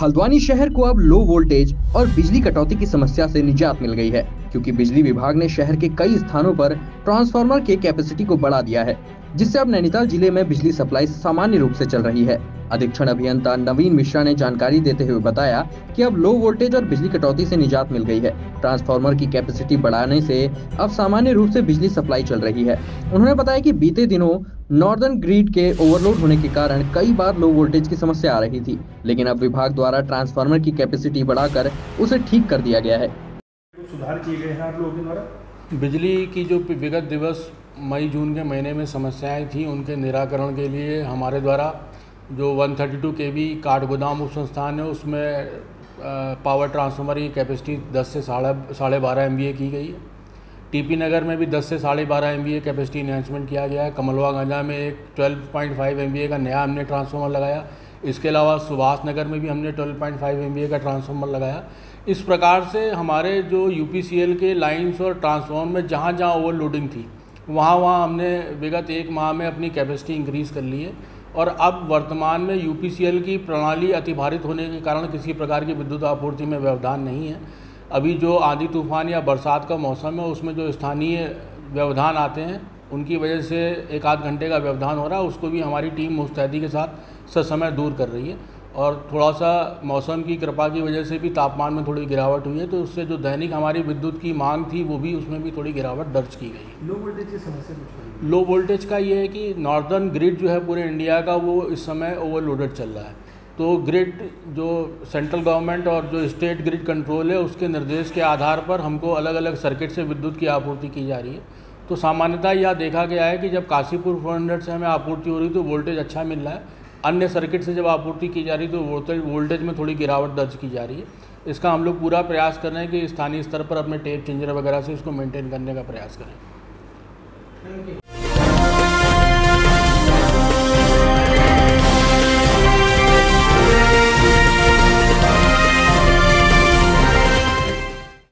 हल्द्वानी शहर को अब लो वोल्टेज और बिजली कटौती की समस्या से निजात मिल गई है, क्योंकि बिजली विभाग ने शहर के कई स्थानों पर ट्रांसफार्मर के कैपेसिटी को बढ़ा दिया है, जिससे अब नैनीताल जिले में बिजली सप्लाई सामान्य रूप से चल रही है। अधीक्षण अभियंता नवीन मिश्रा ने जानकारी देते हुए बताया कि अब लो वोल्टेज और बिजली कटौती से निजात मिल गई है। ट्रांसफार्मर की कैपेसिटी बढ़ाने से अब सामान्य रूप से बिजली सप्लाई चल रही है। उन्होंने बताया कि बीते दिनों नॉर्दर्न ग्रिड के ओवरलोड होने के कारण कई बार लो वोल्टेज की समस्या आ रही थी, लेकिन अब विभाग द्वारा ट्रांसफार्मर की कैपेसिटी बढ़ाकर उसे ठीक कर दिया गया है। सुधार किए गए हैं आप लोगों के द्वारा। बिजली की जो विगत दिवस मई जून के महीने में समस्याएं थी, उनके निराकरण के लिए हमारे द्वारा जो 132 kV काठगोदाम उप संस्थान है, उसमें पावर ट्रांसफार्मर की कैपेसिटी 10 से साढ़े बारह MVA की गई है। टीपी नगर में भी 10 से साढ़े बारह MVA कैपेसिटी इन्हेंसमेंट किया गया है। कमलवा गांजा में एक 12.5 MVA का नया हमने ट्रांसफार्मर लगाया। इसके अलावा सुभाष नगर में भी हमने 12.5 MVA का ट्रांसफार्मर लगाया। इस प्रकार से हमारे जो UPCL के लाइन्स और ट्रांसफार्मर में जहाँ जहाँ ओवरलोडिंग थी वहाँ हमने विगत एक माह में अपनी कैपेसिटी इंक्रीज़ कर ली है, और अब वर्तमान में UPCL की प्रणाली अतिभारित होने के कारण किसी प्रकार की विद्युत आपूर्ति में व्यवधान नहीं है। अभी जो आंधी तूफान या बरसात का मौसम है, उसमें जो स्थानीय व्यवधान आते हैं उनकी वजह से एक आध घंटे का व्यवधान हो रहा है, उसको भी हमारी टीम मुस्तैदी के साथ ससमय दूर कर रही है। और थोड़ा सा मौसम की कृपा की वजह से भी तापमान में थोड़ी गिरावट हुई है, तो उससे जो दैनिक हमारी विद्युत की मांग थी वो भी उसमें भी थोड़ी गिरावट दर्ज की गई। लो वोल्टेज की समस्या कुछ लो वोल्टेज का ये है कि नॉर्दर्न ग्रिड जो है पूरे इंडिया का, वो इस समय ओवरलोडेड चल रहा है। तो ग्रिड जो सेंट्रल गवर्नमेंट और जो स्टेट ग्रिड कंट्रोल है, उसके निर्देश के आधार पर हमको अलग अलग सर्किट से विद्युत की आपूर्ति की जा रही है। तो सामान्यतः यह देखा गया है कि जब काशीपुर 400 से हमें आपूर्ति हो रही तो वोल्टेज अच्छा मिल रहा है, अन्य सर्किट से जब आपूर्ति की जा रही तो वोल्टेज में थोड़ी गिरावट दर्ज की जा रही है। इसका हम लोग पूरा प्रयास कर रहे हैं कि स्थानीय स्तर पर अपने टेप चेंजर वगैरह से इसको मेंटेन करने का प्रयास करें।